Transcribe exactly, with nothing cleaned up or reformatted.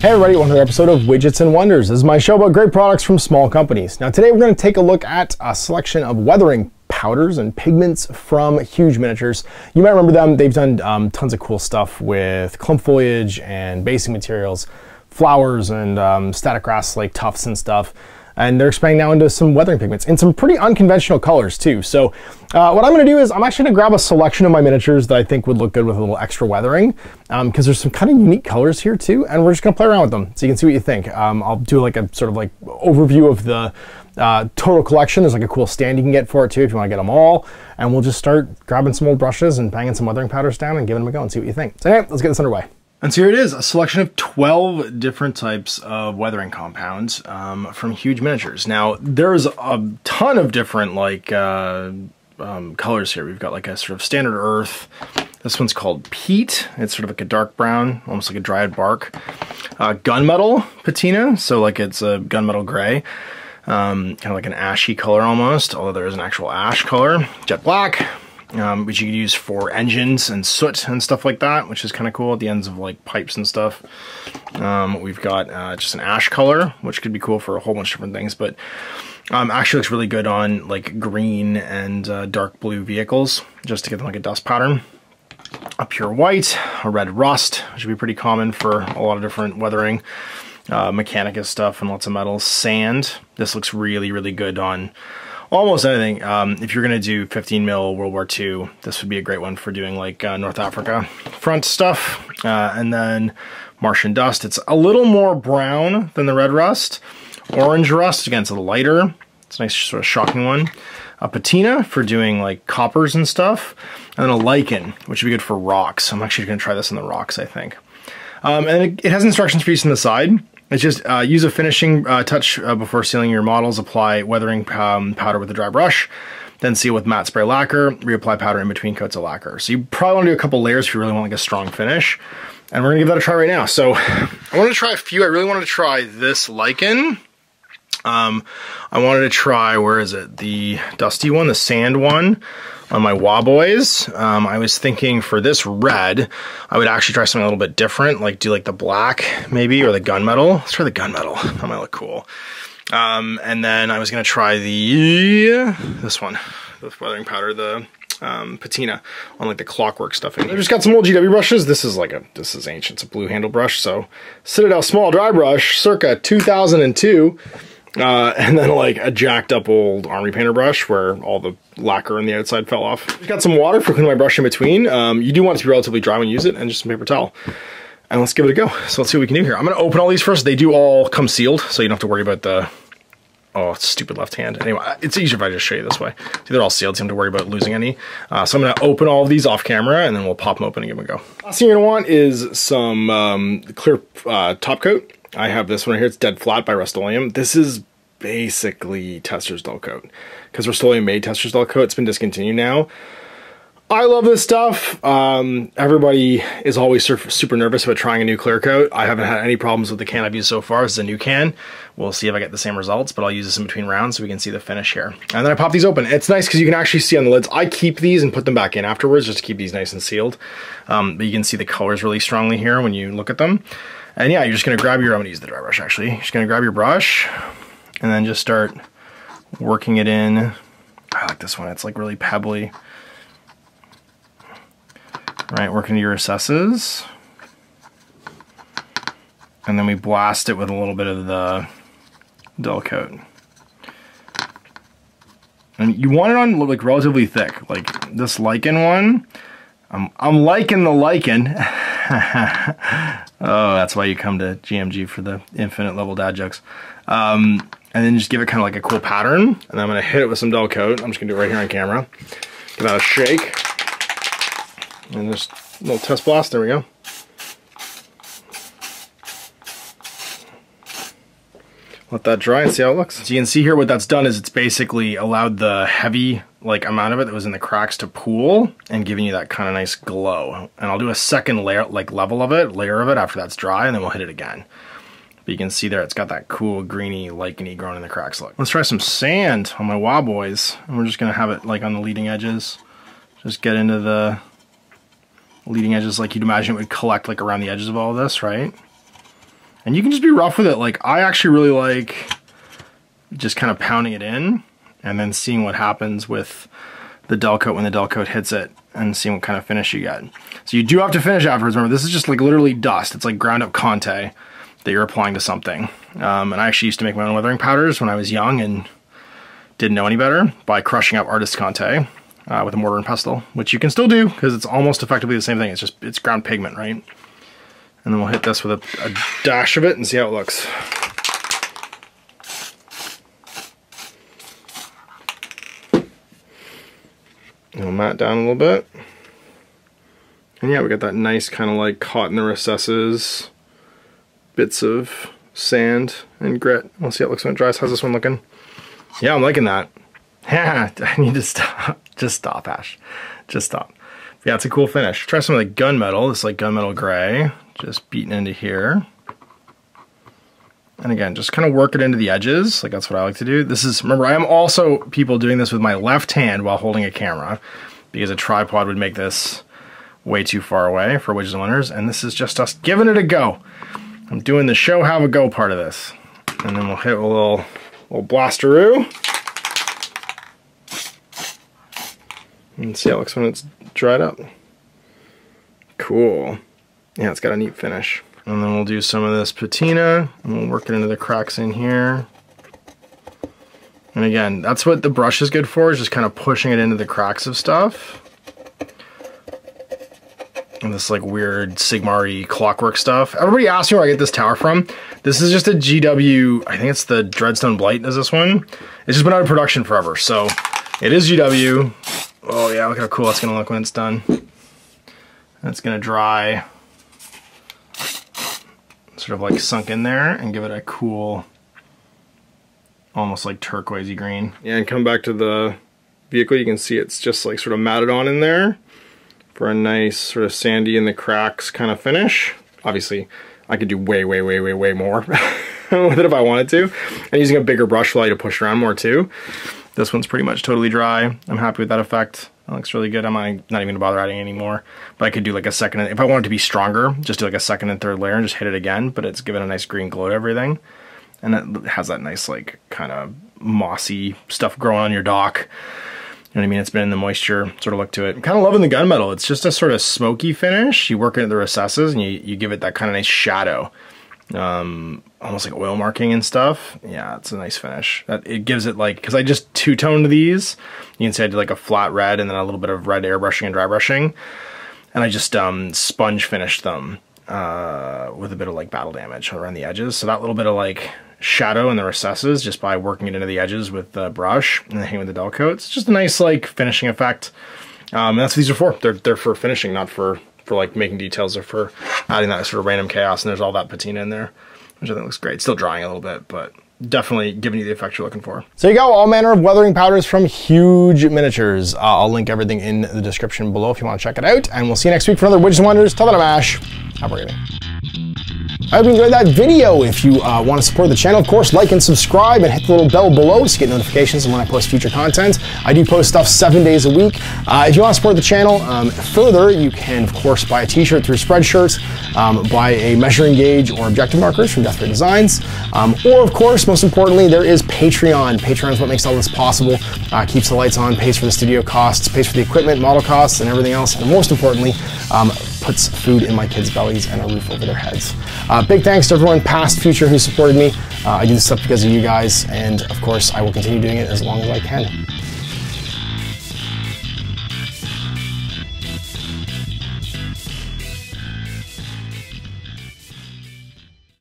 Hey everybody, welcome to another episode of Widgets and Wonders. This is my show about great products from small companies. Now today we're going to take a look at a selection of weathering powders and pigments from Huge Miniatures. You might remember them. They've done um, tons of cool stuff with clump foliage and basing materials, flowers and um, static grass like tufts and stuff. And they're expanding now into some weathering pigments and some pretty unconventional colors too. So uh, what I'm gonna do is I'm actually gonna grab a selection of my miniatures that I think would look good with a little extra weathering, because um, there's some kind of unique colors here too, and we're just gonna play around with them so you can see what you think. Um, I'll do like a sort of like overview of the uh, total collection. There's like a cool stand you can get for it too if you wanna get them all. And we'll just start grabbing some old brushes and banging some weathering powders down and giving them a go and see what you think. So anyway, let's get this underway. And so here it is, a selection of twelve different types of weathering compounds um, from Huge Miniatures. Now, there's a ton of different like uh, um, colors here. We've got like a sort of standard earth. This one's called peat. It's sort of like a dark brown, almost like a dried bark. Uh, gunmetal patina, so like it's a gunmetal gray. Um, kind of like an ashy color almost, although there is an actual ash color. Jet black. Um, which you could use for engines and soot and stuff like that, which is kind of cool at the ends of like pipes and stuff. Um, we've got uh, just an ash color, which could be cool for a whole bunch of different things, but um, actually looks really good on like green and uh, dark blue vehicles, just to get them like a dust pattern. A pure white, a red rust, which would be pretty common for a lot of different weathering, uh, Mechanicus stuff and lots of metals. Sand, this looks really, really good on almost anything. Um, if you're gonna do fifteen mil World War Two, this would be a great one for doing like uh, North Africa front stuff. Uh, and then Martian dust, it's a little more brown than the red rust. Orange rust, again, it's a lighter. It's a nice sort of shocking one. A patina for doing like coppers and stuff. And then a lichen, which would be good for rocks. I'm actually gonna try this on the rocks, I think. Um, and it, it has instructions for use on the side. It's just uh, use a finishing uh, touch uh, before sealing your models, apply weathering um, powder with a dry brush, then seal with matte spray lacquer, reapply powder in between coats of lacquer. So you probably wanna do a couple layers if you really want like a strong finish. And we're gonna give that a try right now. So I wanna try a few. I really wanna try this lichen. Um, I wanted to try, where is it? The dusty one, the sand one on my Waboys. Um, I was thinking for this red, I would actually try something a little bit different, like do like the black maybe, or the gunmetal. Let's try the gunmetal, that might look cool. Um, and then I was gonna try the, this one, the weathering powder, the um, patina on like the clockwork stuff. And I just got some old G W brushes. This is like a, this is ancient, it's a blue handle brush. So Citadel small dry brush, circa two thousand two. Uh, and then like a jacked up old army painter brush where all the lacquer on the outside fell off. I've got some water for cleaning my brush in between. Um, you do want it to be relatively dry when you use it, and just some paper towel. And let's give it a go. So let's see what we can do here. I'm gonna open all these first. They do all come sealed, so you don't have to worry about the, oh, stupid left hand. Anyway, it's easier if I just show you this way. See, they're all sealed, so you don't have to worry about losing any. Uh, so I'm gonna open all of these off camera and then we'll pop them open and give them a go. Last thing you're gonna want is some um, clear uh, top coat. I have this one right here, it's Dead Flat by Rust-Oleum. This is basically Tester's dull coat, because Rust-Oleum made Tester's dull coat. It's been discontinued now. I love this stuff. Um, everybody is always super nervous about trying a new clear coat. I haven't had any problems with the can I've used so far. This is a new can. We'll see if I get the same results, but I'll use this in between rounds so we can see the finish here. And then I pop these open. It's nice because you can actually see on the lids. I keep these and put them back in afterwards just to keep these nice and sealed. Um, but you can see the colors really strongly here when you look at them. And yeah, you're just gonna grab your, I'm gonna use the dry brush actually. You're just gonna grab your brush and then just start working it in. I like this one, it's like really pebbly. Right, work into your recesses. And then we blast it with a little bit of the dull coat. And you want it on like relatively thick, like this lichen one. I'm, I'm liking the lichen. Oh, that's why you come to G M G for the infinite level dad jokes. Um, and then just give it kind of like a cool pattern. And then I'm gonna hit it with some dull coat. I'm just gonna do it right here on camera. Give that a shake. And just a little test blast, there we go. Let that dry and see how it looks. So you can see here what that's done is it's basically allowed the heavy like amount of it that was in the cracks to pool and giving you that kind of nice glow. And I'll do a second layer, like level of it, layer of it after that's dry, and then we'll hit it again. But you can see there, it's got that cool greeny, licheny growing in the cracks look. Let's try some sand on my Waboys. And we're just gonna have it like on the leading edges. Just get into the leading edges like you'd imagine it would collect like around the edges of all of this, right? And you can just be rough with it. Like, I actually really like just kind of pounding it in and then seeing what happens with the Del Coat when the Del Coat hits it and seeing what kind of finish you get. So you do have to finish afterwards. Remember, this is just like literally dust. It's like ground up Conte that you're applying to something. Um, and I actually used to make my own weathering powders when I was young and didn't know any better by crushing up artist Conte uh, with a mortar and pestle, which you can still do because it's almost effectively the same thing. It's just, it's ground pigment, right? And then we'll hit this with a, a dash of it and see how it looks. It'll mat down a little bit. And yeah, we got that nice kind of like caught in the recesses, bits of sand and grit. We'll see how it looks when it dries. How's this one looking? Yeah, I'm liking that. Yeah, I need to stop. Just stop, Ash. Just stop. Yeah, it's a cool finish. Try some of the gunmetal. This is like gunmetal gray, just beaten into here. And again, just kind of work it into the edges. Like, that's what I like to do. This is, remember, I am also people doing this with my left hand while holding a camera because a tripod would make this way too far away for Widgets and Wonders. And this is just us giving it a go. I'm doing the show have a go part of this. And then we'll hit a little, little blasteroo. And see how it looks when it's dried up. Cool. Yeah, it's got a neat finish. And then we'll do some of this patina, and we'll work it into the cracks in here. And again, that's what the brush is good for, is just kind of pushing it into the cracks of stuff. And this like weird Sigmar-y clockwork stuff. Everybody asks me where I get this tower from. This is just a G W, I think it's the Dreadstone Blight is this one. It's just been out of production forever, so it is G W. Oh yeah, look how cool that's gonna look when it's done. That's gonna dry. Sort of like sunk in there and give it a cool, almost like turquoisey green. Yeah, and come back to the vehicle, you can see it's just like sort of matted on in there for a nice sort of sandy in the cracks kind of finish. Obviously, I could do way, way, way, way, way more with it if I wanted to. And using a bigger brush will allow you to push around more too. This one's pretty much totally dry. I'm happy with that effect. That looks really good. I'm not even gonna bother adding any more, but I could do like a second, if I wanted to be stronger, just do like a second and third layer and just hit it again, but it's given a nice green glow to everything. And it has that nice like kind of mossy stuff growing on your dock. You know what I mean? It's been in the moisture sort of look to it. I'm kind of loving the gunmetal. It's just a sort of smoky finish. You work into the recesses and you, you give it that kind of nice shadow. Um, almost like oil marking and stuff. Yeah, it's a nice finish. That, it gives it like, because I just two-toned these. You can see I did like a flat red and then a little bit of red airbrushing and dry brushing. And I just um, sponge finished them uh, with a bit of like battle damage around the edges. So that little bit of like shadow in the recesses just by working it into the edges with the brush and then hitting with the Del Coat. It's just a nice like finishing effect. Um, and that's what these are for. They're, they're for finishing, not for... for like making details or for adding that sort of random chaos. And there's all that patina in there, which I think looks great. It's still drying a little bit, but definitely giving you the effect you're looking for. So you got all manner of weathering powders from Huge Miniatures. Uh, I'll link everything in the description below if you want to check it out. And we'll see you next week for another Widgets and Wonders. Till then, I'm Ash. Have a great day. I hope you enjoyed that video. If you uh, want to support the channel, of course, like and subscribe and hit the little bell below so you get notifications when I post future content. I do post stuff seven days a week. Uh, if you want to support the channel um, further, you can, of course, buy a t-shirt through Spreadshirt, um, buy a measuring gauge or objective markers from Death Ray Designs, um, or, of course, most importantly, there is Patreon. Patreon is what makes all this possible, uh, keeps the lights on, pays for the studio costs, pays for the equipment, model costs, and everything else, and most importantly, um, puts food in my kids' bellies and a roof over their heads. Uh, big thanks to everyone past, future, who supported me. Uh, I do this stuff because of you guys, and of course I will continue doing it as long as I can.